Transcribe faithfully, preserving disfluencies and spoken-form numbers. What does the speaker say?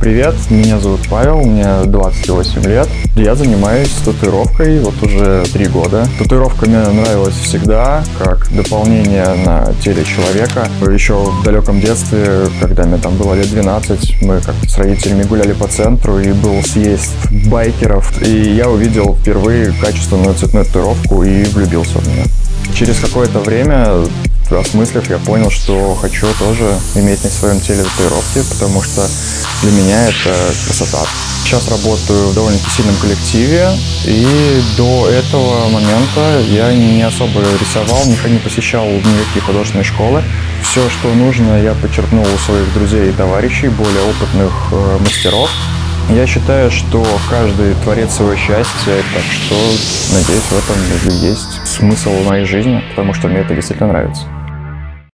Привет, меня зовут Павел, мне двадцать восемь лет. Я занимаюсь татуировкой вот уже три года. Татуировка мне нравилась всегда, как дополнение на теле человека. Еще в далеком детстве, когда мне там было лет двенадцать, мы как-то с родителями гуляли по центру, и был съезд байкеров. И я увидел впервые качественную цветную татуировку и влюбился в нее. Через какое-то время, осмыслив, я понял, что хочу тоже иметь на своем теле татуировки, потому что для меня это красота. Сейчас работаю в довольно-таки сильном коллективе, и до этого момента я не особо рисовал, не посещал никакие художественные школы. Все, что нужно, я почерпнул у своих друзей и товарищей, более опытных мастеров. Я считаю, что каждый творец своего счастья, так что, надеюсь, в этом есть смысл моей жизни, потому что мне это действительно нравится.